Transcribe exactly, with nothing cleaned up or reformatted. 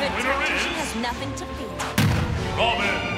The winner is... has nothing to fear. Robin!